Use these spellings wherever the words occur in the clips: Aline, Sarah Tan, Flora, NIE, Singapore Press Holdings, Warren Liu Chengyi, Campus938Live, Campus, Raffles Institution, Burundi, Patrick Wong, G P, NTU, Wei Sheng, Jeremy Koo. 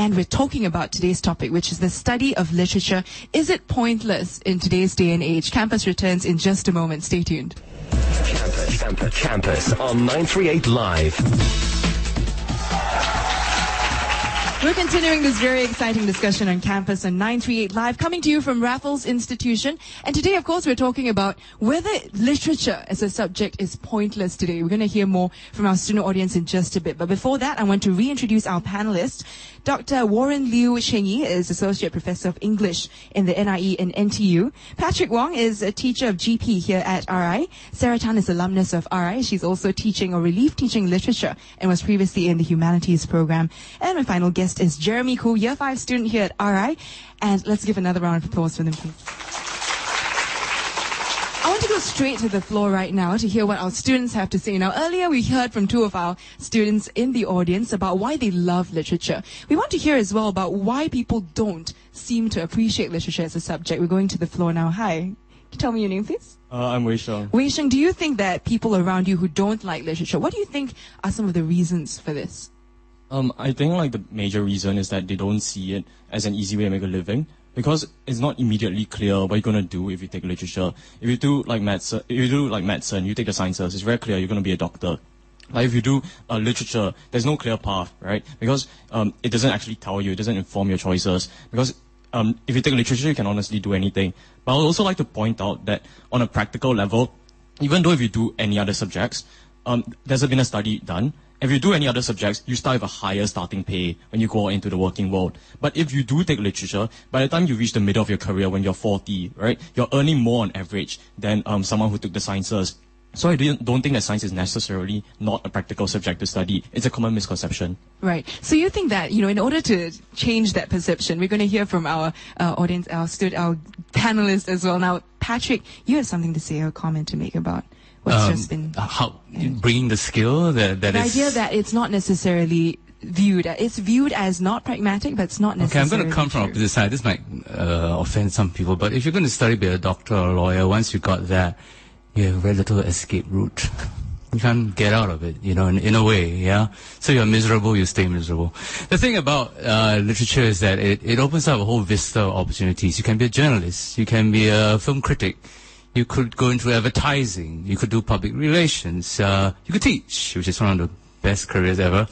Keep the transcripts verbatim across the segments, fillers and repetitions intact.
And we're talking about today's topic, which is the study of literature. Is it pointless in today's day and age? Campus returns in just a moment. Stay tuned. Campus, Campus, Campus on nine three eight Live. We're continuing this very exciting discussion on campus on nine three eight Live, coming to you from Raffles Institution. And today, of course, we're talking about whether literature as a subject is pointless today. We're going to hear more from our student audience in just a bit. But before that, I want to reintroduce our panelists. Doctor Warren Liu Chengyi is Associate Professor of English in the N I E and N T U. Patrick Wong is a teacher of G P here at R I. Sarah Tan is alumnus of R I. She's also teaching or relief teaching literature and was previously in the humanities program. And my final guest is Jeremy Koo, Year five student here at R I. And let's give another round of applause for them, please. I want to go straight to the floor right now to hear what our students have to say. Now, earlier we heard from two of our students in the audience about why they love literature. We want to hear as well about why people don't seem to appreciate literature as a subject. We're going to the floor now. Hi. Can you tell me your name, please? Uh, I'm Wei Sheng. Wei Sheng, do you think that people around you who don't like literature, what do you think are some of the reasons for this? Um, I think like the major reason is that they don't see it as an easy way to make a living, because it's not immediately clear what you're gonna do if you take literature. If you do like maths, if you do like maths and you take the sciences, it's very clear you're gonna be a doctor. Like if you do uh, literature, there's no clear path, right? Because um, it doesn't actually tell you, it doesn't inform your choices. Because um, if you take literature, you can honestly do anything. But I would also like to point out that on a practical level, even though if you do any other subjects, um, there's been a study done. If you do any other subjects, you start with a higher starting pay when you go into the working world. But if you do take literature, by the time you reach the middle of your career when you're forty, right, you're earning more on average than um, someone who took the sciences. So I don't think that science is necessarily not a practical subject to study. It's a common misconception. Right. So you think that, you know, in order to change that perception, we're going to hear from our uh, audience, our student, our panelists as well. Now, Patrick, you have something to say or a comment to make about what's um, just been how, bringing the skill that, that the is, idea that it's not necessarily viewed it's viewed as not pragmatic, but it's not necessarily okay. I'm going to come true. From the side. This might uh, offend some people, but if you're going to study to be a doctor or a lawyer, once you got that, you have very little escape route. You can't get out of it, you know, in, in a way, yeah. So you're miserable, you stay miserable. The thing about uh, literature is that it, it opens up a whole vista of opportunities. You can be a journalist, you can be a film critic, you could go into advertising, you could do public relations, uh, you could teach, which is one of the best careers ever.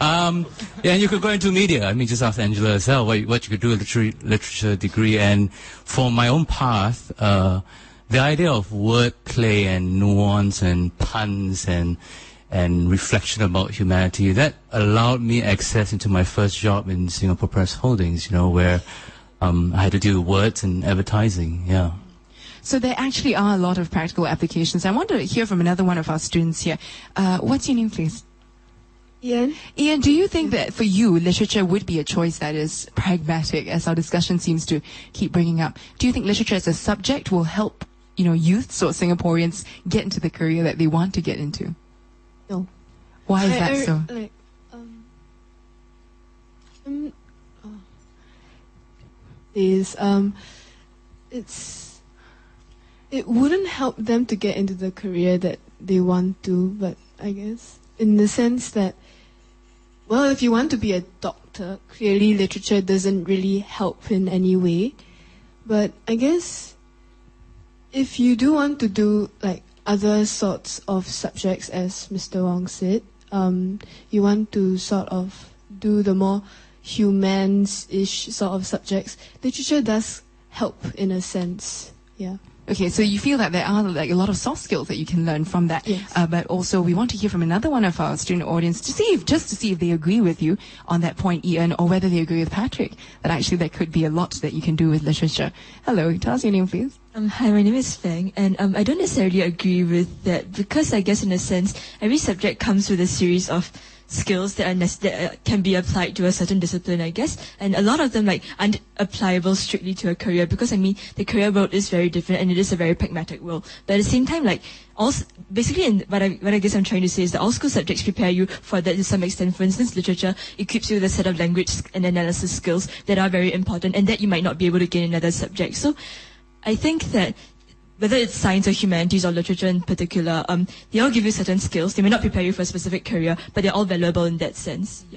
Um, yeah, and you could go into media. I mean, just ask Angela herself what, what you could do, a literary, literature degree. And for my own path, uh, the idea of wordplay and nuance and puns and and reflection about humanity, that allowed me access into my first job in Singapore Press Holdings, you know, where um, I had to deal with words and advertising, yeah. So there actually are a lot of practical applications. I want to hear from another one of our students here. Uh, what's your name, please? Ian. Ian, do you think that for you, literature would be a choice that is pragmatic, as our discussion seems to keep bringing up? Do you think literature as a subject will help, you know, youths or Singaporeans get into the career that they want to get into? No. Why is I, that I, so? Like, um, um, oh. is, um, it's... It wouldn't help them to get into the career that they want to, but I guess in the sense that, well, if you want to be a doctor, clearly literature doesn't really help in any way. But I guess if you do want to do like other sorts of subjects, as Mister Wong said, um, you want to sort of do the more humans-ish sort of subjects, literature does help in a sense, yeah. Okay, so you feel that there are like a lot of soft skills that you can learn from that. Yes. Uh, but also we want to hear from another one of our student audience to see if, just to see if they agree with you on that point, Ian, or whether they agree with Patrick, that actually there could be a lot that you can do with literature. Hello, tell us your name, please. Um, hi, my name is Feng, and um, I don't necessarily agree with that, because I guess in a sense, every subject comes with a series of skills that are that can be applied to a certain discipline, I guess, and a lot of them like aren't applicable strictly to a career, because I mean the career world is very different and it is a very pragmatic world. But at the same time, like all basically, in, what I what I guess I'm trying to say is that all school subjects prepare you for that to some extent. For instance, literature equips you with a set of language and analysis skills that are very important and that you might not be able to gain in other subjects. So, I think that, whether it's science or humanities or literature in particular, um, they all give you certain skills. They may not prepare you for a specific career, but they're all valuable in that sense. Yeah.